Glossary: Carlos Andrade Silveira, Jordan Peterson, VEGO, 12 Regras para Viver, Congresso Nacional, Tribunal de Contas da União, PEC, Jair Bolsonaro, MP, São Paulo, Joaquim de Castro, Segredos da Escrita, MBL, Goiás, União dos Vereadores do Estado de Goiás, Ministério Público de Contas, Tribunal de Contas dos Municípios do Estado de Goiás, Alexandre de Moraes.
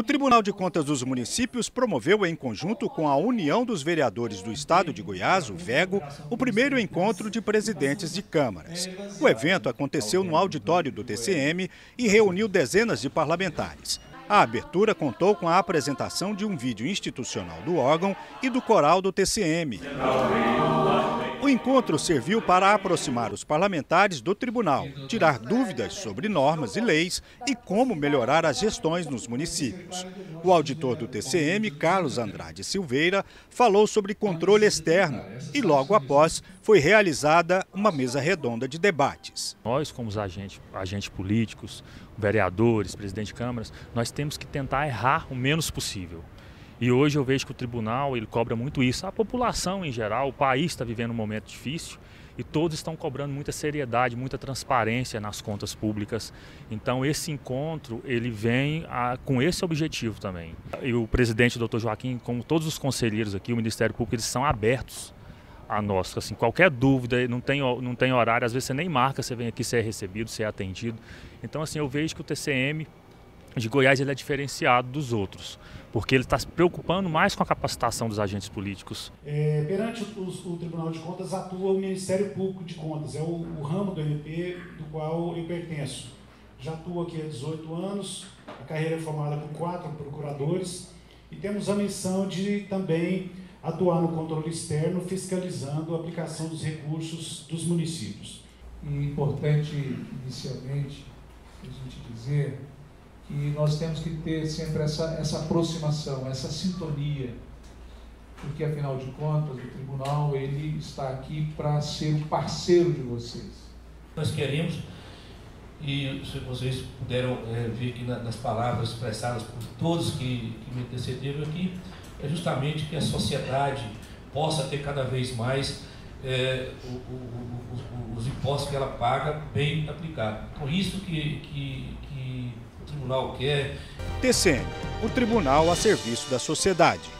O Tribunal de Contas dos Municípios promoveu, em conjunto com a União dos Vereadores do Estado de Goiás, o VEGO, o primeiro encontro de presidentes de câmaras. O evento aconteceu no auditório do TCM e reuniu dezenas de parlamentares. A abertura contou com a apresentação de um vídeo institucional do órgão e do coral do TCM. O encontro serviu para aproximar os parlamentares do tribunal, tirar dúvidas sobre normas e leis e como melhorar as gestões nos municípios. O auditor do TCM, Carlos Andrade Silveira, falou sobre controle externo e logo após foi realizada uma mesa redonda de debates. Nós, como os agentes políticos, vereadores, presidente de câmaras, nós temos que tentar errar o menos possível. E hoje eu vejo que o tribunal ele cobra muito isso. A população em geral, o país está vivendo um momento difícil e todos estão cobrando muita seriedade, muita transparência nas contas públicas. Então esse encontro ele vem com esse objetivo também. E o presidente, o Dr. Joaquim, como todos os conselheiros aqui, o Ministério Público, eles são abertos a nós. Assim, qualquer dúvida, não tem horário, às vezes você nem marca, você vem aqui, você é recebido, você é atendido. Então assim, eu vejo que o TCM de Goiás ele é diferenciado dos outros, porque ele está se preocupando mais com a capacitação dos agentes políticos. Perante o Tribunal de Contas atua o Ministério Público de Contas, é o ramo do MP do qual eu pertenço. Já atuo aqui há 18 anos, a carreira é formada por 4 procuradores e temos a missão de também atuar no controle externo, fiscalizando a aplicação dos recursos dos municípios. E importante, inicialmente, a gente dizer e nós temos que ter sempre essa aproximação, essa sintonia, porque, afinal de contas, o tribunal ele está aqui para ser o parceiro de vocês. Nós queremos, e se vocês puderam ver aqui nas palavras expressadas por todos que me antecederam aqui, é justamente que a sociedade possa ter cada vez mais os impostos que ela paga bem aplicados. Por isso que o tribunal quer. TCM, o tribunal a serviço da sociedade.